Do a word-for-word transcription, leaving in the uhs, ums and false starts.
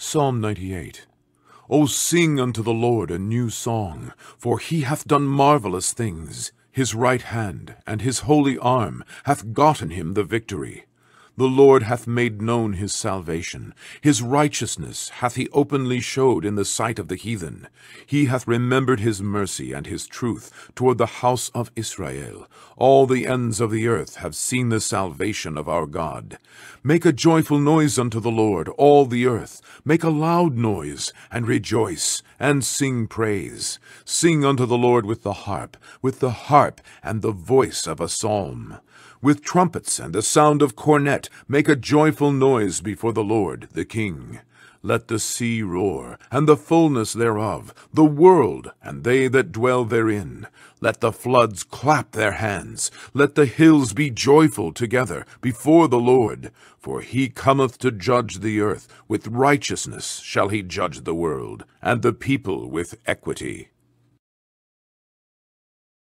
Psalm ninety-eight. O sing unto the Lord a new song, for he hath done marvelous things. His right hand and his holy arm hath gotten him the victory. The Lord hath made known his salvation. His righteousness hath he openly showed in the sight of the heathen. He hath remembered his mercy and his truth toward the house of Israel. All the ends of the earth have seen the salvation of our God. Make a joyful noise unto the Lord, all the earth. Make a loud noise, and rejoice, and sing praise. Sing unto the Lord with the harp, with the harp and the voice of a psalm. With trumpets and the sound of cornet, make a joyful noise before the Lord, the King. Let the sea roar, and the fullness thereof, the world, and they that dwell therein. Let the floods clap their hands. Let the hills be joyful together before the Lord. For he cometh to judge the earth. With righteousness shall he judge the world, and the people with equity.